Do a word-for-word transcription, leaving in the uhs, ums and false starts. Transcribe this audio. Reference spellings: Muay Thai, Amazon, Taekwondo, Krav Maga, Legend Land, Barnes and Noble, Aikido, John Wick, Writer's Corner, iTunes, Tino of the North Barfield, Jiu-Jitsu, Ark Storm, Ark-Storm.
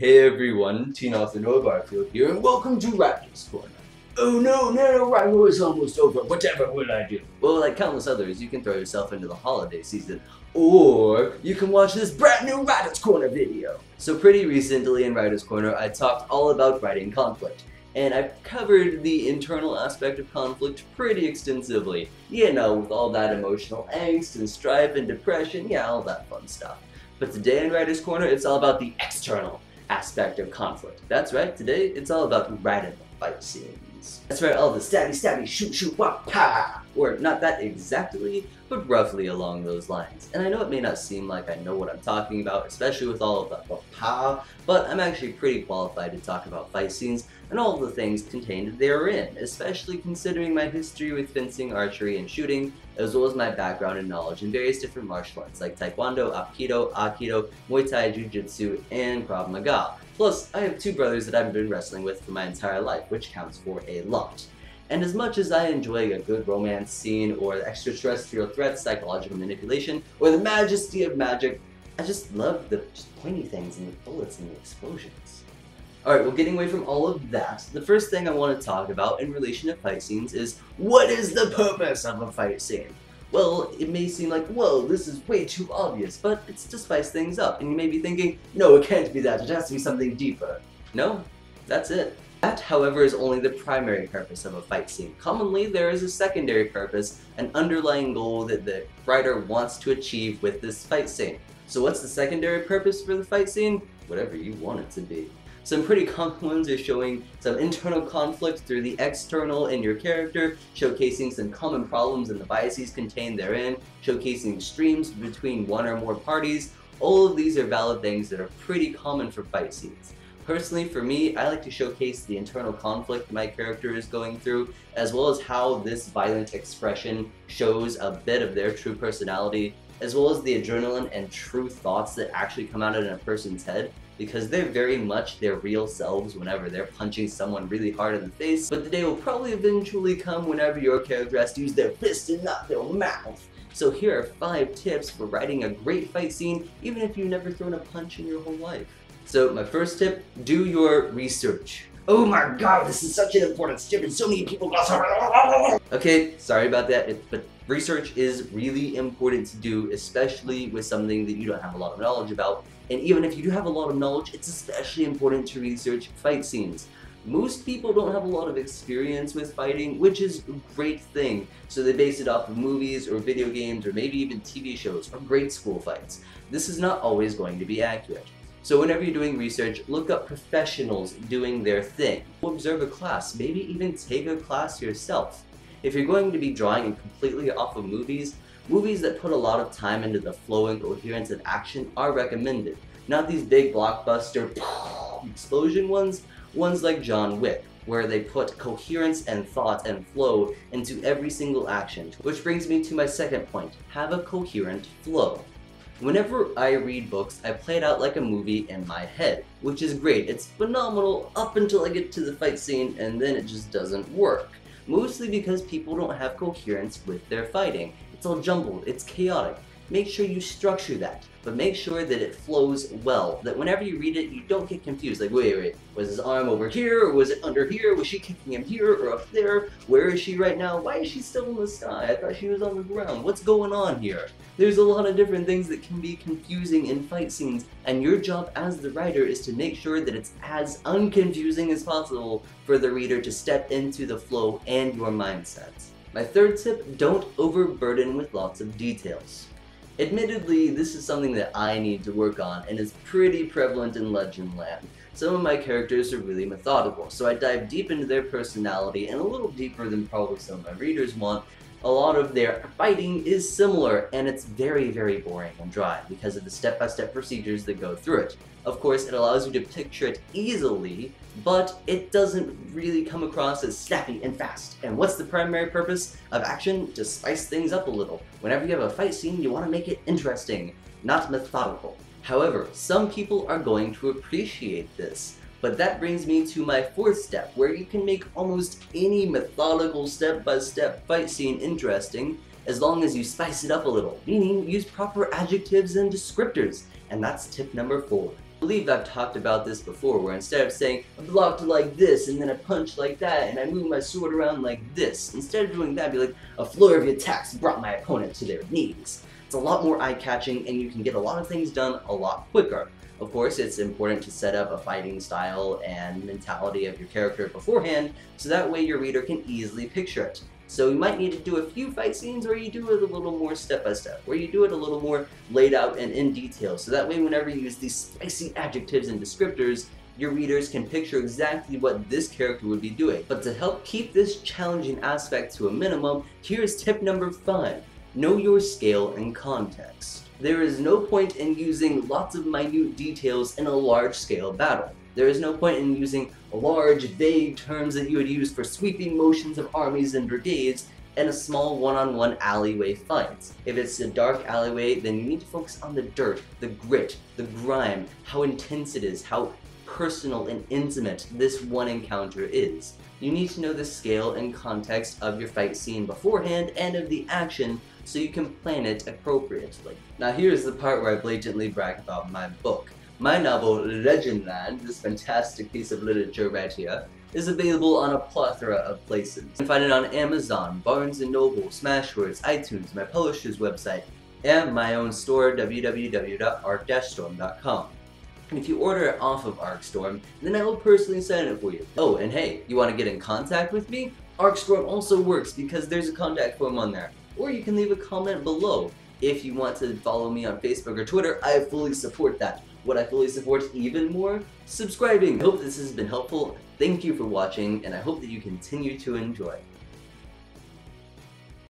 Hey everyone, Tino of the North Barfield here, and welcome to Writer's Corner. Oh no, no, Rival is almost over. Whatever will I do? Well, like countless others, you can throw yourself into the holiday season, or you can watch this brand new Writer's Corner video. So pretty recently in Writer's Corner, I talked all about writing conflict, and I've covered the internal aspect of conflict pretty extensively. You know, with all that emotional angst and strife and depression, yeah, all that fun stuff. But today in Writer's Corner, it's all about the external aspect of conflict. That's right, today it's all about writing the fight scenes. That's right, all the stabby stabby shoot shoot wah pa! Or not that exactly, but roughly along those lines. And I know it may not seem like I know what I'm talking about, especially with all of that wah pa, but I'm actually pretty qualified to talk about fight scenes and all the things contained therein, especially considering my history with fencing, archery, and shooting, as well as my background and knowledge in various different martial arts like Taekwondo, Aikido, Aikido, Muay Thai, Jiu-Jitsu, and Krav Maga. Plus, I have two brothers that I've been wrestling with for my entire life, which counts for a lot. And as much as I enjoy a good romance scene, or the extraterrestrial threats, psychological manipulation, or the majesty of magic, I just love the just pointy things and the bullets and the explosions. Alright, well, getting away from all of that, the first thing I want to talk about in relation to fight scenes is, what is the purpose of a fight scene? Well, it may seem like, whoa, this is way too obvious, but it's to spice things up, and you may be thinking, no, it can't be that, it has to be something deeper. No, that's it. That, however, is only the primary purpose of a fight scene. Commonly, there is a secondary purpose, an underlying goal that the writer wants to achieve with this fight scene. So what's the secondary purpose for the fight scene? Whatever you want it to be. Some pretty common ones are showing some internal conflict through the external in your character, showcasing some common problems and the biases contained therein, showcasing streams between one or more parties. All of these are valid things that are pretty common for fight scenes. Personally, for me, I like to showcase the internal conflict my character is going through, as well as how this violent expression shows a bit of their true personality, as well as the adrenaline and true thoughts that actually come out in a person's head, because they're very much their real selves whenever they're punching someone really hard in the face, but the day will probably eventually come whenever your character has to use their fist and not their mouth. So here are five tips for writing a great fight scene, even if you've never thrown a punch in your whole life. So my first tip, do your research. Oh my god, this is such an important step and so many people got Okay, sorry about that, it, but research is really important to do, especially with something that you don't have a lot of knowledge about. And even if you do have a lot of knowledge, it's especially important to research fight scenes. Most people don't have a lot of experience with fighting, which is a great thing. So they base it off of movies or video games or maybe even T V shows or grade school fights. This is not always going to be accurate. So whenever you're doing research, look up professionals doing their thing. Observe a class, maybe even take a class yourself. If you're going to be drawing completely off of movies, movies that put a lot of time into the flow and coherence of action are recommended. Not these big blockbuster explosion ones, ones like John Wick, where they put coherence and thought and flow into every single action. Which brings me to my second point, have a coherent flow. Whenever I read books, I play it out like a movie in my head, which is great. It's phenomenal up until I get to the fight scene, and then it just doesn't work. Mostly because people don't have coherence with their fighting. It's all jumbled, it's chaotic. Make sure you structure that, but make sure that it flows well, that whenever you read it, you don't get confused. Like, wait, wait, was his arm over here, or was it under here? Was she kicking him here or up there? Where is she right now? Why is she still in the sky? I thought she was on the ground. What's going on here? There's a lot of different things that can be confusing in fight scenes, and your job as the writer is to make sure that it's as unconfusing as possible for the reader to step into the flow and your mindset. My third tip, don't overburden with lots of details. Admittedly, this is something that I need to work on, and is pretty prevalent in Legend Land. Some of my characters are really methodical, so I dive deep into their personality, and a little deeper than probably some of my readers want. A lot of their fighting is similar, and it's very, very boring and dry because of the step-by-step procedures that go through it. Of course, it allows you to picture it easily, but it doesn't really come across as snappy and fast. And what's the primary purpose of action? To spice things up a little. Whenever you have a fight scene, you want to make it interesting, not methodical. However, some people are going to appreciate this. But that brings me to my fourth step, where you can make almost any methodical step-by-step fight scene interesting, as long as you spice it up a little, meaning use proper adjectives and descriptors. And that's tip number four. I believe I've talked about this before, where instead of saying, I blocked like this, and then I punched like that, and I moved my sword around like this, instead of doing that, I'd be like, a flurry of attacks brought my opponent to their knees. It's a lot more eye-catching, and you can get a lot of things done a lot quicker. Of course, it's important to set up a fighting style and mentality of your character beforehand, so that way your reader can easily picture it. So you might need to do a few fight scenes where you do it a little more step-by-step, where you do it a little more laid out and in detail, so that way whenever you use these spicy adjectives and descriptors, your readers can picture exactly what this character would be doing. But to help keep this challenging aspect to a minimum, here's tip number five. Know your scale and context. There is no point in using lots of minute details in a large-scale battle. There is no point in using large, vague terms that you would use for sweeping motions of armies and brigades in a small one-on-one alleyway fight. If it's a dark alleyway, then you need to focus on the dirt, the grit, the grime, how intense it is, how personal and intimate this one encounter is. You need to know the scale and context of your fight scene beforehand and of the action so you can plan it appropriately. Now here's the part where I blatantly brag about my book. My novel, Legend Land, this fantastic piece of literature right here, is available on a plethora of places. You can find it on Amazon, Barnes and Noble, Smashwords, iTunes, my publisher's website, and my own store, w w w dot ark dash storm dot com. And if you order it off of Ark-Storm, then I will personally sign it for you. Oh, and hey, you want to get in contact with me? Ark-Storm also works because there's a contact form on there. Or you can leave a comment below. If you want to follow me on Facebook or Twitter, I fully support that. What I fully support even more? Subscribing! I hope this has been helpful. Thank you for watching, and I hope that you continue to enjoy.